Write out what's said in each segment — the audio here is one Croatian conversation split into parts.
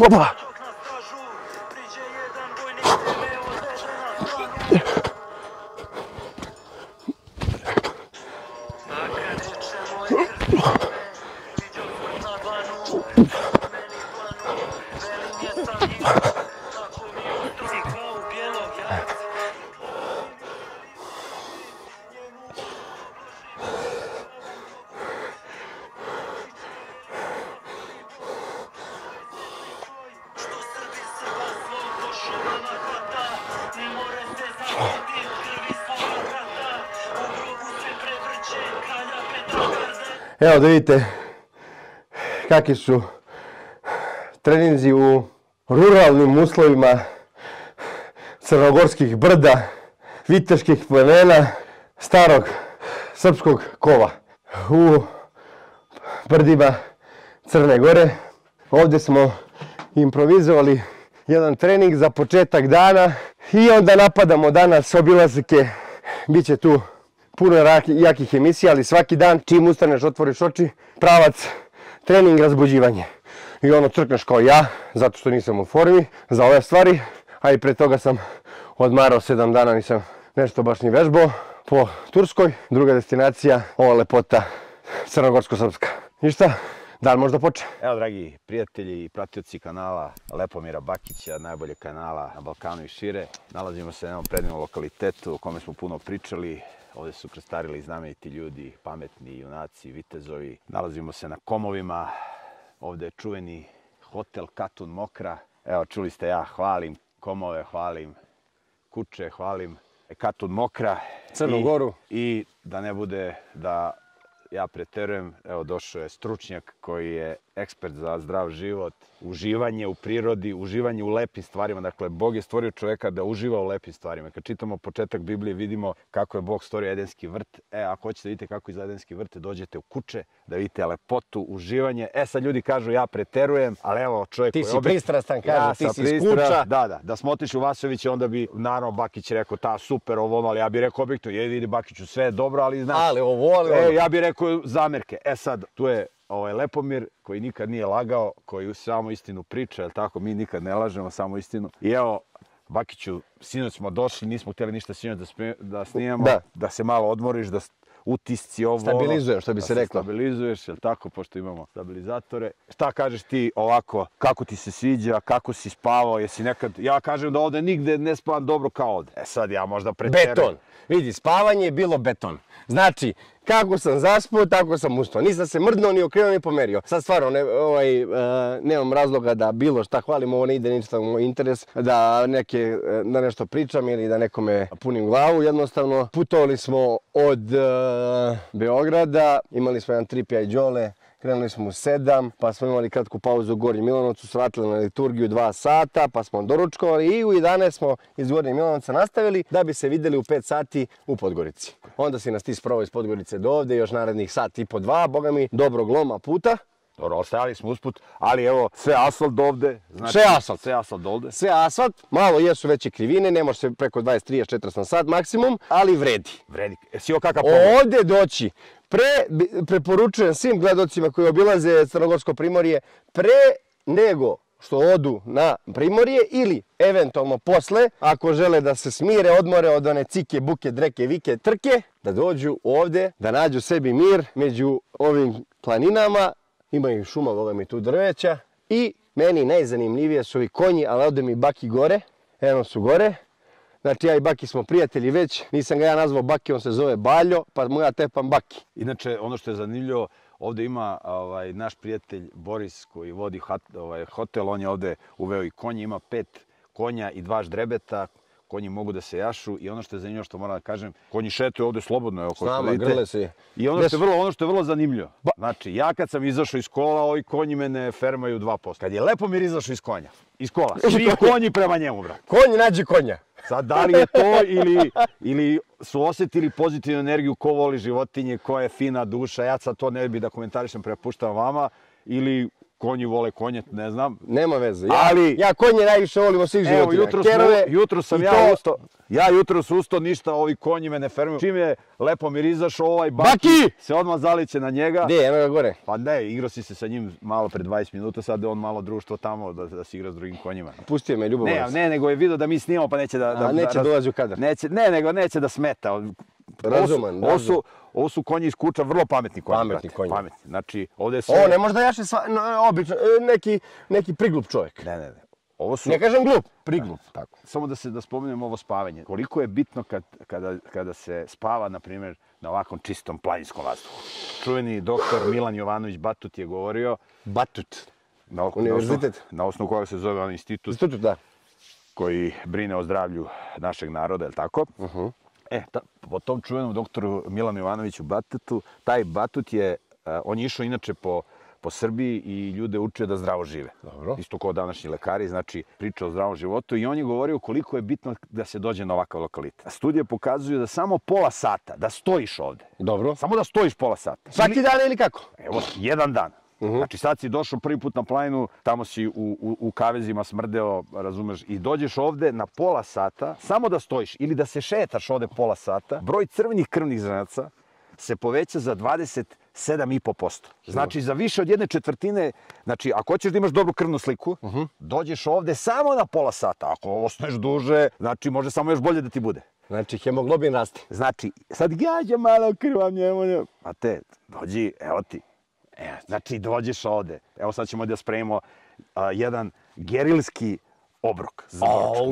Опа! Evo da vidite kakvi su treninzi u ruralnim uslovima crnogorskih brda, viteških plemena, starog srpskog kova u brdima Crne Gore. Ovdje smo improvizovali jedan trening za početak dana i onda napadamo danas obilazke. Biće tu puno jakih emisija, ali svaki dan čim ustaneš, otvoriš oči, pravac, trening, razbuđivanje. I ono, crkneš kao ja, zato što nisam u formi za ove stvari, a i pre toga sam odmarao 7 dana, nisam nešto baš ni vežbao po Turskoj. Druga destinacija, ova lepota crnogorsko-srpska. Ništa, dan možda počne. Evo, dragi prijatelji i pratioci kanala Lepomira Bakića, najbolje kanala na Balkanu i šire, nalazimo se na jednom predivnom lokalitetu o kome smo puno pričali. Ovdje su krstarili znameniti ljudi, pametni, junaci, vitezovi. Nalazimo se na Komovima. Ovdje je čuveni hotel Katun Mokra. Evo, čuli ste, ja hvalim Komove, hvalim kuće, hvalim Katun Mokra. Crnu Goru. I da ne bude da ja preterujem, evo, došao je stručnjak koji je ekspert za zdrav život, uživanje u prirodi, uživanje u lepim stvarima. Dakle, Bog je stvorio čovjeka da uživa u lepim stvarima. Kad čitamo početak Biblije, vidimo kako je Bog stvorio Edenski vrt. Ako hoćete vidite kako izgleda Edenski vrt, dođete u kuće da vidite lepotu, uživanje. Sad ljudi kažu ja preterujem, ali evo, čovjek koji je... Ti si pristrastan, kažu, ti si iz kuća. Da smo otišli u Vasoviće, onda bi, naravno, Bakić rekao, ta, super, ovo, ali ja bih rekao objektu, je, vidi Bakiću, sve je dobro, ali znaš... Ali ovo, ali... Ja bih rekao zamerke. Sad, tu je Lepomir koji nikad nije lagao, koji samo istinu priča, jel tako, mi nikad ne lažemo, samo istinu. I evo, Bakiću, sinoć smo došli, nismo htjeli ništa sinoć da snijemo, da se malo odmoriš, da utisci ovo... Stabilizuješ, što bi se reklo. Stabilizuješ, jel tako, pošto imamo stabilizatore. Šta kažeš ti ovako, kako ti se sviđa, kako si spavao, jesi nekad... Ja kažem da ovdje nigde ne spavam dobro kao ovdje. Sad ja možda preterujem. Beton. Vidi, spavanje je bilo beton. Znači, kako sam zaspao, tako sam ustao. Nisam se mrdnuo, ni okrenuo, ni pomerio. Sad stvarno, nemam razloga da bilo šta hvalim, ovo ne ide ništa u moj interes, da nešto pričam ili da nekome punim glavu. Jednostavno, putovali smo od Beograda, imali smo jedan trip ja i Đole, krenuli smo u 7, pa smo imali kratku pauzu u Gornjem Milanovcu, svratili na liturgiju 2 sata, pa smo doručkovali i u 11 smo iz Gornjeg Milanovca nastavili da bi se vidjeli u 5 sati u Podgorici. Onda si nas ti sprovao iz Podgorice do ovdje, još narednih sat i po 2, boga mi, dobrog loma puta. Dobro, ostajali smo usput, ali evo, sve asfalt do ovdje. Sve asfalt. Sve asfalt do ovdje. Sve asfalt, malo jesu veće krivine, ne može se preko 23-40 na sat maksimum, ali vredi. Vredi. Si joj kakav pomoć? Ovdje doći. Preporučujem svim gledocima koji obilaze Crnogorsko primorje, pre nego što odu na Primorje ili eventualno posle, ako žele da se smire, odmore od one cike, buke, dreke, vike, trke, da dođu ovde, da nađu sebi mir među ovim planinama. Imaju šuma, voga mi tu drveća. I meni najzanimljivije su ovi konji, ali ode mi Baki gore. Eno su gore. Znači ja i Baki smo prijatelji već. Nisam ga ja nazvao Baki, on se zove Baljo, pa mu ja tepam Baki. Inače, ono što je zanimljivo, ovde ima naš prijatelj Boris koji vodi hotel. On je ovde uveo i konje. Ima 5 konja i 2 ždrebeta. Konji mogu da se jašu i ono što je zanimljivo, što moram da kažem, konji šetaju ovde slobodno. S nama, grle se je. I ono što je vrlo zanimljivo, znači ja kad sam izašao iz kola, ovi konji mene fermaju 2%. Kad je Lepomir izašao iz konja, iz kola, svi konji prema njemu, brate. Konji nađe konja. Sad, da li je to ili su osetili pozitivnu energiju, ko voli životinje, ko je fina duša, ja sad to ne bi da komentarišem, prepuštam vama, ili... Konji vole konje, ne znam. Nema veze. Ja konje najviše volim od svih životina. Jutro sam ustao, ništa, ovi konji me ne fermuju. Čim je Lepomir izašao, ovaj Baki se odmah zaliće na njega. Gde, eno ga gore? Pa ne, igrao si se sa njim malo pre 20 minuta, sad je on malo društvo tamo da se igra s drugim konjima. Pustio me, ljubomorac. Ne, nego je vidio da mi snimamo, pa neće da... A neće dolazi u kadar. Ne, nego neće da smeta. Razuman, razum. Ovo su konji iz kuća, vrlo pametni konji. Pametni konji. Znači, ovde je sve... Ovo ne možda jaše obično, neki priglup čovjek. Ne. Ovo su... Ne kažem glup, priglup. Tako. Samo da spomenem ovo spavanje. Koliko je bitno kada se spava, na primjer, na ovakvom čistom planinskom vazduhu. Čuveni doktor Milan Jovanović Batut je govorio... Batut. Univerzitet. Na osnovu koga se zove on institut. Institut, da. Koji brine o zdravlju našeg naroda, je li tako? Po tom čuvenom doktoru Milanu Jovanoviću Batutu, taj Batut je, on je išao inače po Srbiji i ljude učio da zdravo žive. Isto kao današnji lekari, znači priča o zdravom životu, i on je govorio koliko je bitno da se dođe na ovakav lokalitet. Studije pokazuju da samo pola sata, da stojiš ovde. Dobro. Samo da stojiš pola sata. Svaki dan ili kako? Evo, jedan dan. Znači sad si došao prvi put na planinu, tamo si u kavezima smrdeo, razumeš, i dođeš ovde na pola sata, samo da stojiš ili da se šetaš ovde pola sata, broj crvenih krvnih zrnaca se poveća za 27,5%. Znači za više od 1/4, znači ako hoćeš da imaš dobru krvnu sliku, dođeš ovde samo na pola sata. Ako ostaneš duže, znači može samo još bolje da ti bude. Znači, hemoglobin raste. Znači, sad gađa malo krvam njemu. A te, dođi, evo ti. Znači, dođeš ovde. Evo sad ćemo da spremimo jedan gerilski obrok.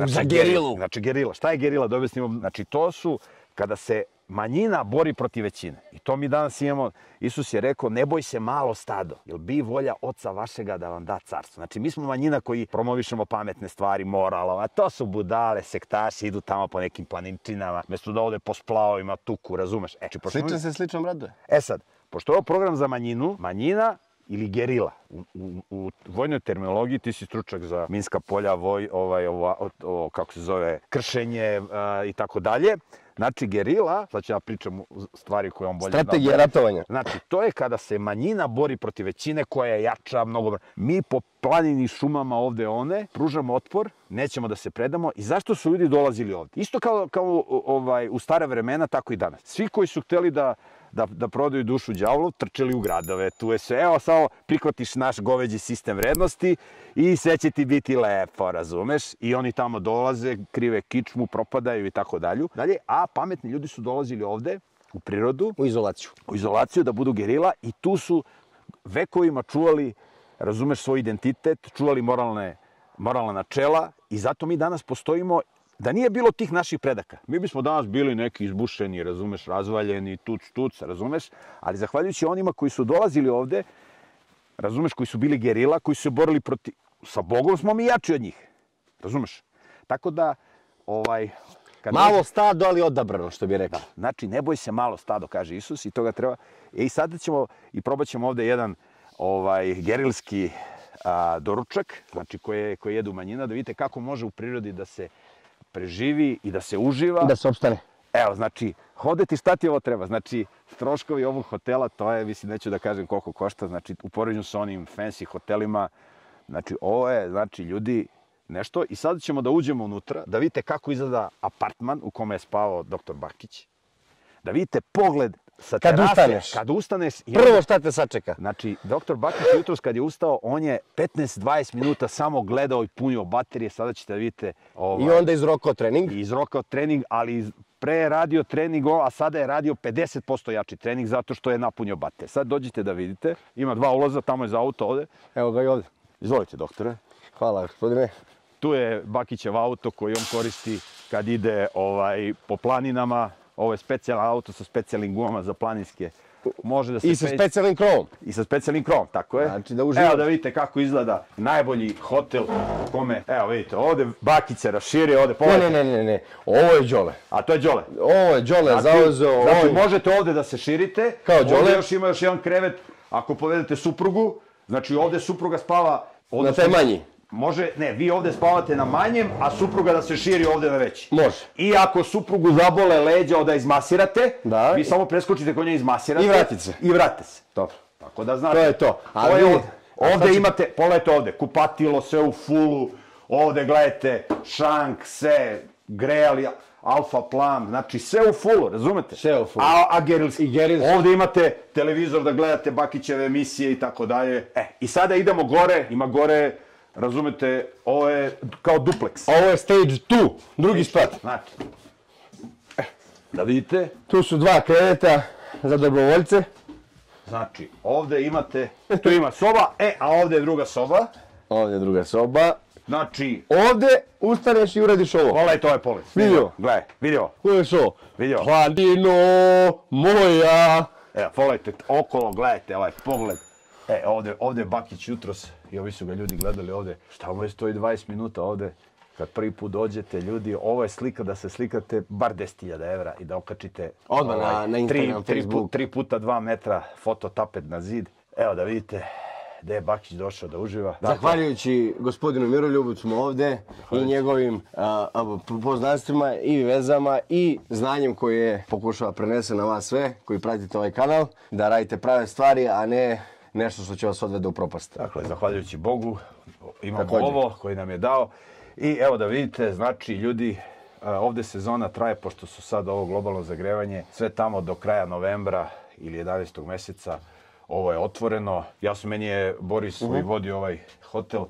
Za gerilu. Znači, gerila. Šta je gerila? Da objasnimo. Znači, to su kada se manjina bori protiv većine. I to mi danas imamo. Isus je rekao, ne boj se malo stado, jer bi volja oca vašega da vam da carstvo. Znači, mi smo manjina koji promovišemo pametne stvari, moralova. A to su budale, sektaši, idu tamo po nekim planinčinama, mesto da ovde po splavovima tuku, razumeš? Sličan se sličnom raduje. E sad, pošto je ovo program za manjinu, manjina ili gerila. U vojnoj terminologiji ti si stručnjak za minska polja, kršenje i tako dalje. Znači, gerila, sad ću ja pričam stvari koje on bolje zna. Strategija ratovanja. Znači, to je kada se manjina bori protiv većine koja je jača, mnogo... Mi po planini šumama ovde one pružamo otpor, nećemo da se predamo. I zašto su ljudi dolazili ovde? Isto kao u stare vremena, tako i danas. Svi koji su hteli da prodaju dušu đavolu, trčeli u gradove. Tu je sve, evo, samo prihvatiš naš goveđi sistem vrednosti i sve će ti biti lepo, razumeš? I oni tamo dolaze, krive kičmu, propadaju i tako dalje. A pametni ljudi su dolazili ovde, u prirodu. U izolaciju. U izolaciju, da budu gerila, i tu su vekovima čuvali, razumeš, svoj identitet, čuvali moralna načela, i zato mi danas postojimo. Da nije bilo tih naših predaka, mi bismo danas bili neki izbušeni, razumeš, razvaljeni, tuc, razumeš, ali zahvaljujući onima koji su dolazili ovde, razumeš, koji su bili gerila, koji su se borili protiv... Sa Bogom smo mi jači od njih, razumeš? Tako da, Malo stado, ali odabrano, što bih rekao. Znači, ne boj se malo stado, kaže Isus, i toga treba... I sada ćemo, i probat ćemo ovde jedan gerilski doručak, znači, koji jedu manjina, da vidite kako može u prirodi da se... preživi i da se uživa. Da se opstane. Evo, znači, hodeti, šta ti ovo treba? Znači, troškovi ovog hotela, to je, mislim, neću da kažem koliko košta, znači, u poređenju sa onim fancy hotelima, znači, ovo je, znači, ljudi, nešto. I sad ćemo da uđemo unutra, da vidite kako izgleda apartman u kome je spavao doktor Bakić, da vidite pogled Kad ustaneš. Kad ustaneš. Prvo šta te sačeka. Znači, doktor Bakić jutros kad je ustao, on je 15-20 minuta samo gledao i punio baterije, sada ćete vidite... I onda izrokao trening. Izrokao trening, ali pre je radio trening, a sada je radio 50% jači trening zato što je napunio baterije. Sad dođite da vidite, ima dva ulaza, tamo je za auto ovde. Evo ga i ovde. Izvolite, doktore. Hvala, gospodine. Tu je Bakićev auto koji on koristi kad ide po planinama. Ovo je specijalan auto sa specijalnim gumama za planinske. I sa specijalnim krovom. I sa specijalnim krovom, tako je. Evo da vidite kako izgleda najbolji hotel u kome... Evo vidite, ovde Bakić se raširio, ovde pogledajte. Ne, ovo je Đole. A to je Đole? Ovo je Đole, zauzeo... Znači, možete ovde da se širite. Kao Đole. Ovde još ima još jedan krevet, ako povedete suprugu. Znači, ovde supruga spava... Na taj manji. Može, ne, vi ovde spavate na manjem, a supruga da se širi ovde na veći. Može. I ako suprugu zabole leđa da izmasirate, vi samo preskočite kod nje, izmasirate. I vratite se. I vratite se. Dobro. Tako da znate. To je to. Ovde imate, pogledajte ovde, kupatilo, sve u fullu, ovde gledajte šank, sve, grejali, alfa plam, znači sve u fullu, razumete? Sve u fullu. A gerilski. Ovde imate televizor da gledate Bakićeve emisije i tako dalje. I sada idemo gore, ima gore... Razumete, ovo je kao dupleks. Ovo je stage 2, drugi sprat. Znači, da vidite. Tu su dva kreveta za dobrovoljce. Znači, ovde imate, tu ima soba, a ovde je druga soba. Ovde je druga soba. Znači, ovde ustaneš i uradiš ovo. Pogledajte ovaj pogled. Vidio. Gledaj, vidio. Gledaj šo. Vidio. Planino moja. Evo, pogledajte, okolo gledajte ovaj pogled. Ovde je Bakić jutros i ovi su ga ljudi gledali ovde. Šta mu je 120 minuta ovde? Kad prvi put dođete, ljudi, ovo je slika da se slikate bar 10.000 evra i da okačite 3x2 metra fototapet na zid. Evo da vidite gde je Bakić došao da uživa. Zahvaljujući gospodinu Miroljubu smo ovde i njegovim poznanstvima i vezama i znanjem koje je pokušava prenese na vas sve koji pratite ovaj kanal, da radite prave stvari, a ne... nešto što će vas odvede u propast. Dakle, zahvaljujući Bogu, imamo ovo koji nam je dao. I evo da vidite, znači ljudi, ovde sezona traje, pošto su sad ovo globalno zagrevanje, sve tamo do kraja novembra ili 11. meseca ovo je otvoreno. Meni je Boris koji vodi ovaj hotel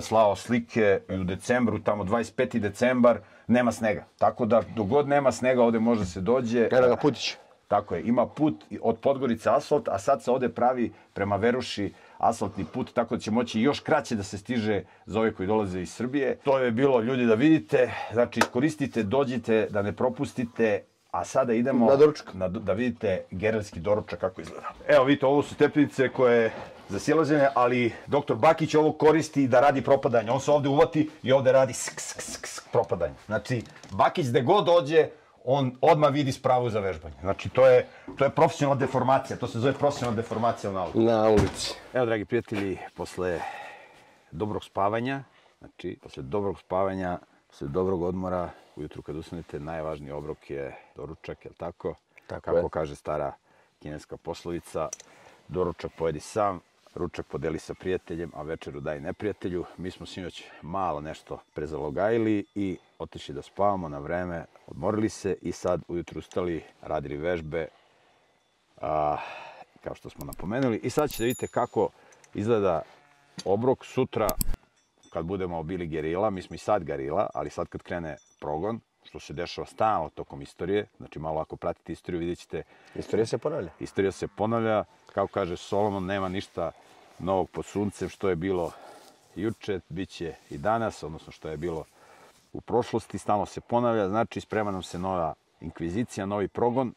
slao slike i u decembru, tamo 25. decembar, nema snega. Tako da, dok god nema snega, ovde može se dođe. Gleda ga Putić. Tako je, ima put od Podgorice asfalt, a sad se ovde pravi prema Veruši asfaltni put, tako da će moći još kraće da se stiže za ove koji dolaze iz Srbije. To je bilo, ljudi, da vidite, znači iskoristite, dođite, da ne propustite, a sada idemo da vidite gerelski doručak kako izgleda. Evo vidite, ovo su tepnice koje za silaženje, ali doktor Bakić ovo koristi da radi propadanje. On se ovde uvati i ovde radi propadanje. Znači, Bakić gde god dođe, on odmah vidi spravu za vežbanje. Znači, to je profesionalna deformacija. To se zove profesionalna deformacija na ulici. Evo, dragi prijatelji, posle dobrog spavanja, posle dobrog odmora, ujutru kad ustanete, najvažniji obrok je doručak, je li tako? Kako kaže stara kineska poslovica, doručak pojedi sam, ručak podeli sa prijateljem, a večeru daj neprijatelju. Mi smo sinoć malo nešto prezalogajili i otišli da spavamo na vreme, odmorili se i sad ujutru ustali, radili vežbe, kao što smo napomenuli. I sad ćete vidite kako izgleda obrok. Sutra, kad budemo bili gerila, mi smo i sad gerila, ali sad kad krene progon, što se dešava stalno tokom istorije, znači malo ako pratite istoriju, vidjet ćete... Istorija se ponavlja. Istorija se ponavlja, kao kaže Solomon, nema ništa novog pod suncem, što je bilo juče, bit će i danas, odnosno što je bilo u prošlosti, stalno se ponavlja, znači sprema nam se nova inkvizicija, novi progon.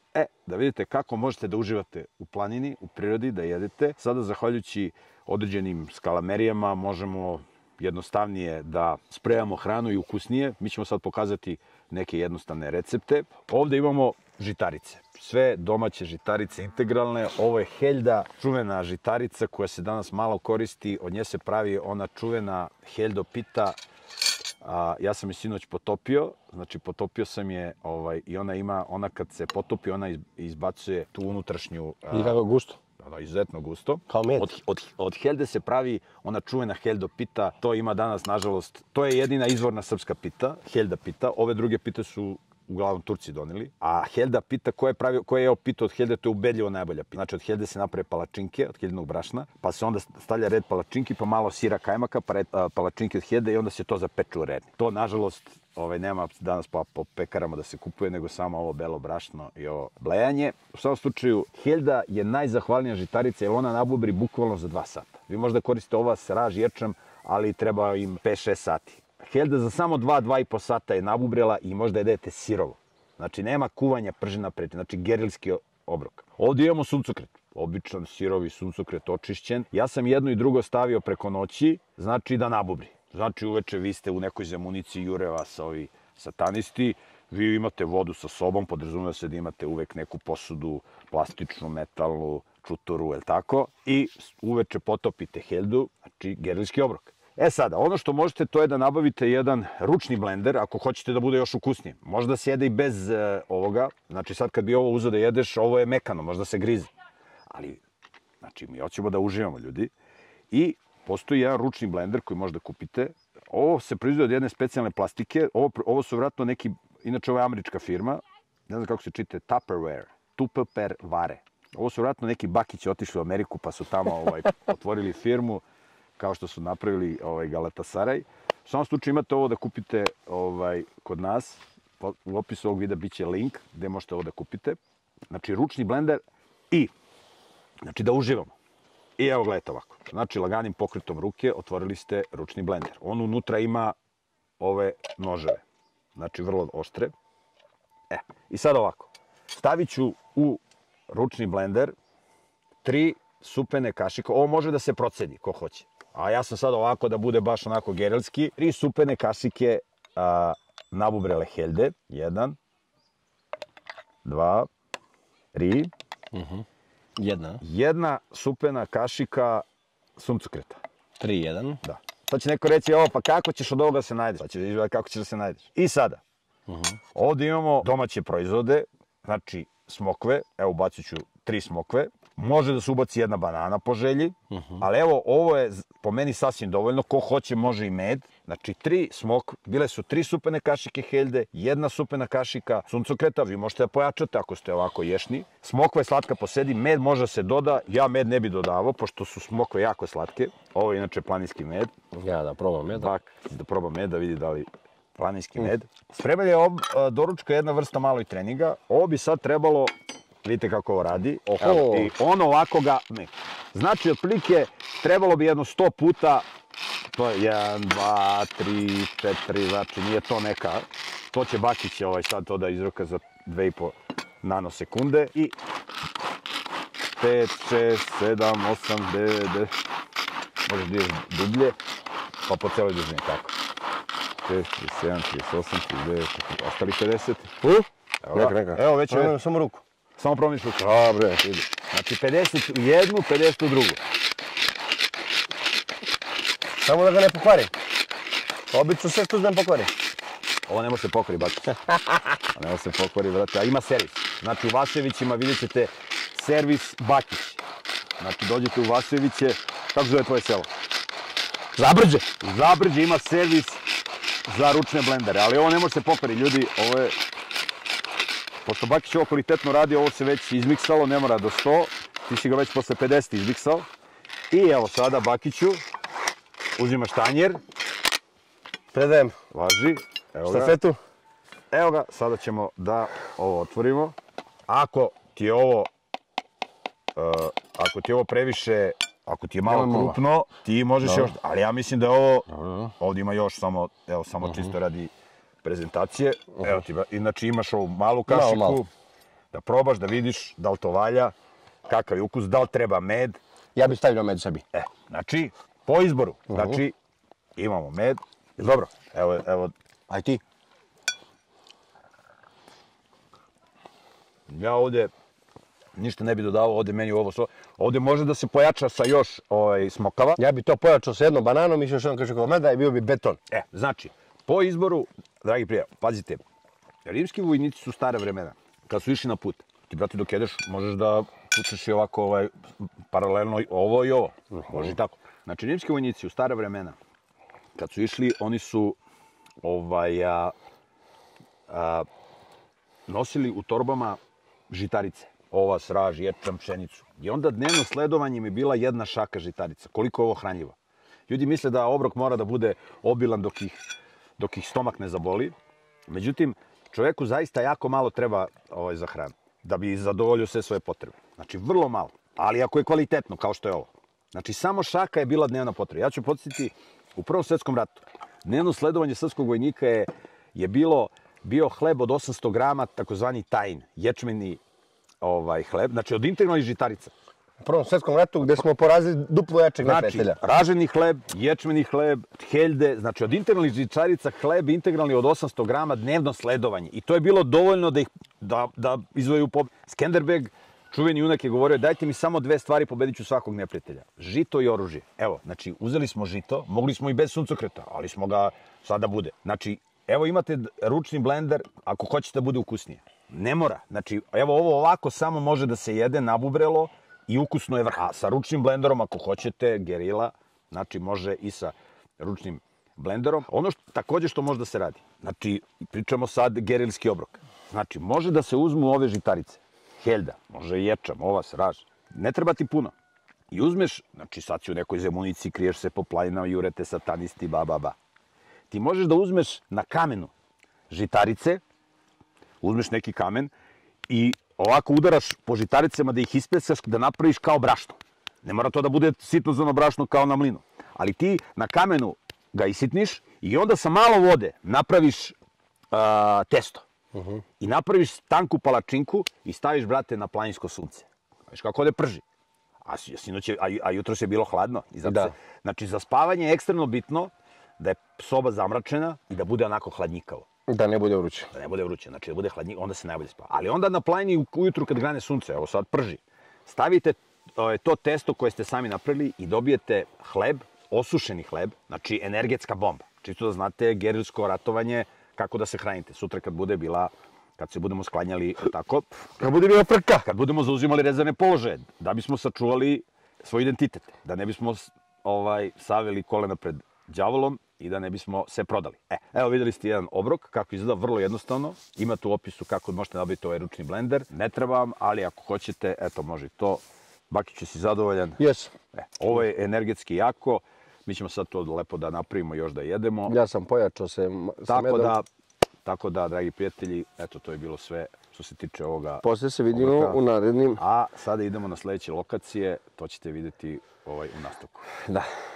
Da vidite kako možete da uživate u planini, u prirodi, da jedete. Sada, zahvaljujući određenim skalamerijama, možemo jednostavnije da spremamo hranu i ukusnije. Mi ćemo sad pokazati neke jednostavne recepte. Ovde imamo žitarice. Sve domaće žitarice, integralne. Ovo je Heljda, čuvena žitarica koja se danas malo koristi. Od nje se pravi ona čuvena Heljdo pita. Ja sam je sinoć potopio. Znači, potopio sam je i ona kad se potopi, ona izbacuje tu unutrašnju... I kako gusto? Izuzetno gusto. Kao med. Od Heljde se pravi ona čuvena Heljdo pita. To ima danas, nažalost, to je jedina izvorna srpska pita, Heljda pita. Ove druge pite su uglavnom Turci doneli. A Heljda pita koje je opitao od Heljde, to je ubedljivo najbolja pita. Znači, od Heljde se naprave palačinke, od Heljinog brašna, pa se onda stavlja red palačinki, pa malo sira kajmaka, pa red palačinke od Heljde i onda se to zapeče u redni. To, nažalost, nema danas po pekarama da se kupuje, nego samo ovo belo brašno i ovo blejanje. U samom slučaju, Heljda je najzahvalnija žitarica jer ona nabubri bukvalno za 2 sata. Vi možda koristite ovas, raž, ječam, ali treba im 5-6 sati. Heljda za samo 2-2,5 sata je nabubrela i možda jedete sirovo. Znači, nema kuvanja pržena preti, znači gerilski obrok. Ovdje imamo suncokret. Običan sirovi suncokret očišćen. Ja sam jedno i drugo stavio preko noći, znači da nabubri. Znači, uveče vi ste u nekoj zamunici jureva sa ovi satanisti, vi imate vodu sa sobom, podrazumeva se da imate uvek neku posudu, plastičnu, metalnu, čutoru, je li tako? I uveče potopite Heljdu, znači gerilski obrok. E sada, ono što možete to je da nabavite jedan ručni blender, ako hoćete da bude još ukusnije. Možda se jede i bez ovoga, znači sad kad bi ovo uzeo da jedeš, ovo je mekano, možda se grize. Ali, znači, mi hoćemo da uživamo, ljudi. I postoji jedan ručni blender koji možda kupite. Ovo se proizvodi od jedne specijalne plastike. Ovo su vratno neki, inače ovo je američka firma, ne znam kako se čite, Tupperware. Ovo su vratno neki Bakići otišli u Ameriku pa su tamo otvorili firmu, kao što su napravili Galatasaraj. U samom slučaju imate ovo da kupite kod nas. U opisu ovog videa bit će link gde možete ovo da kupite. Znači, ručni blender i, znači, da uživamo. I evo, gledajte ovako. Znači, laganim pokretom ruke otvorili ste ručni blender. On unutra ima ove noževe. Znači, vrlo oštre. E, i sad ovako. Stavit ću u ručni blender 3 supene kašike. Ovo može da se procedi, ko hoće. A ja sam sad ovako da bude baš onako gerilski. 3 supene kašike nabubrele Heljde. 1, 2, 3. 1 supena kašika suncokreta. 3, 1. Da. Sad će neko reći, ovo, pa kako ćeš od ovoga da se najdeš? Sad ćeš izgledati kako ćeš da se najdeš. I sada, ovdje imamo domaće proizvode, znači smokve, evo ubacit ću 3 smokve. Može da se ubaci 1 banana po želji, ali evo, ovo je po meni sasvim dovoljno, ko hoće može i med. Znači, 3 smokve, bile su 3 supene kašike Heljde, 1 supena kašika suncokreta, vi možete da pojačate ako ste ovako ješni. Smokva je slatka po sebi, med može da se doda, ja med ne bi dodavao, pošto su smokve jako slatke. Ovo je inače planinski med. Ja, da probam meda. Bak, da probam meda, vidi da li planinski med. Spremlja je doručka jedna vrsta malo i treninga, ovo bi sad trebalo... Vidite kako ovo radi. I ono ovako ga... Znači, otprilike, trebalo bi jedno 100 puta... To je 1, 2, 3, 4, znači nije to neka... To će Bakić sad to da izroka za 2,5 nanosekunde. I... 5, 6, 7, 8, 9... Možeš da ideš dublje, pa po celoj dužini, tako. 5, 7, 8, 9, ostali 50. Evo, već je... Samo ruku. Samo promiš ruku. Dobre, vidi. Znači, 51, 52. Samo da ga ne pokvari. Obično sve što znam pokvari. Ovo ne može se pokvari, Bakić. Ne može se pokvari, brate. A ima servis. Znači, u Vasovićima vidjet ćete servis Bakić. Znači, dođete u Vasoviće. Kako zove tvoje selo? Zabrđe. Zabrđe ima servis za ručne blendere. Ali ovo ne može se pokvari, ljudi. Ovo je... Pošto Bakić ovo kvalitetno radi, ovo se već izmiksalo, ne mora do 100, ti si ga već posle 50 izmiksao. I evo sada Bakiću, uzimaš tanjer. Predajem. Važi. Štafetu. Evo ga, sada ćemo da ovo otvorimo. Ako ti je ovo previše, ako ti je malo krupno, ti možeš još... Ali ja mislim da je ovo, ovdje ima još samo čisto radi... prezentacije, evo ti, inače imaš ovu malu kašiku, da probaš, da vidiš da li to valja, kakav je ukus, da li treba med. Ja bih stavljao med sebi. E, znači, po izboru, znači, imamo med, je dobro, evo, aj ti. Ja ovdje ništa ne bih dodavao, ovdje meni ovo svo, ovdje može da se pojača sa još smokava. Ja bih to pojačao sa 1 bananom, išao još 1 kašikom meda i bio bi beton. E, znači, po izboru, dragi prijatelji, pazite, rimski vojnici su stara vremena, kad su išli na put. Ti, brate, dok jedeš, možeš da pucaš i ovako paralelno ovo i ovo. Može i tako. Znači, rimski vojnici u stara vremena, kad su išli, oni su nosili u torbama žitarice, ovas, raž, ječam, pšenicu. I onda dnevno sledovanjem je bila jedna šaka žitarica. Koliko je ovo hranjivo? Ljudi misle da obrok mora da bude obilan dok ih stomak ne zaboli. Međutim, čoveku zaista jako malo treba za hranu, da bi zadovoljio sve svoje potrebe. Znači, vrlo malo, ali ako je kvalitetno, kao što je ovo. Znači, samo šaka je bila dnevna potreba. Ja ću podsjetiti, u Prvom svetskom ratu, dnevno sledovanje srpskog vojnika je bio hleb od 800 grama, takozvani tajn, ječmeni hleb, znači od integralnih žitarica. U Prvom svetskom ratu gde smo porazili duplo jačeg neprijatelja. Znači, raženi hleb, ječmeni hleb, heljde, znači od integralnih žitarica hleb integralni od 800 grama dnevno sledovanje. I to je bilo dovoljno da izvoju pobedu. Skenderbeg, čuveni junak, je govorio, dajte mi samo dve stvari, pobedit ću svakog neprijatelja. Žito i oružje. Evo, znači, uzeli smo žito, mogli smo i bez suncokreta, ali smo ga sada bude. Znači, evo imate ručni blender, ako hoćete da bude ukusnije. Ne mora. Znači, evo ovo ovako samo može da se jede, nabubrelo i ukusno je vrh. A sa ručnim blenderom, ako hoćete, gerila, znači može i sa ručnim blenderom. Ono takođe što može da se radi, znači, pričamo sad gerilski obrok. Znači, može da se uzmu ove žitarice. Heljda, može ječam, ovas, raž. Ne treba ti puno. I uzmeš, znači sad si u nekoj zemunici, kriješ se po planinama, jurete satanisti, ba. Ti možeš da uzmeš na kamenu žitarice, uzmeš neki kamen i ovako udaraš po žitaricama da ih ispecaš, da napraviš kao brašno. Ne mora to da bude sitnozrno brašno kao na mlinu. Ali ti na kamenu ga isitniš i onda sa malo vode napraviš testo. I napraviš tanku palačinku i staviš, brate, na planinsko sunce. Znaš kako ovde prži. A jutro se je bilo hladno. Znači, za spavanje je ekstremno bitno da je soba zamračena i da bude onako hladnjikavo. Da ne bude vruće. Da ne bude vruće, znači da bude hladnjikavo, onda se najbolje spava. Ali onda na planini ujutru kad grane sunce, evo sad prži, stavite to testo koje ste sami napravili i dobijete hleb, osušeni hleb, znači energetska bomba. Čisto da znate gerilsko ratovanje, kako da se hranite. Sutra kad se budemo sklanjali, tako, kad bude bila frka, kad budemo zauzimali rezervne položaje, da bismo sačuvali svoj identitet, da ne bismo saveli kolena pred đavolom i da ne bismo se prodali. Evo, videli ste jedan obrok, kako izgleda, vrlo jednostavno. Imate u opisu kako možete nabaviti ovaj ručni blender. Ne treba vam, ali ako hoćete, eto, može i to. Bakić, jesi zadovoljan? Jesam. Ovo je energetski jako. Mi ćemo sad to lepo da napravimo, još da jedemo. Ja sam pojačao se sa medom. Tako da, dragi prijatelji, eto, to je bilo sve što se tiče ovoga. Posle se vidimo u narednim. A sada idemo na sledeće lokacije, to ćete videti u nastavku. Da.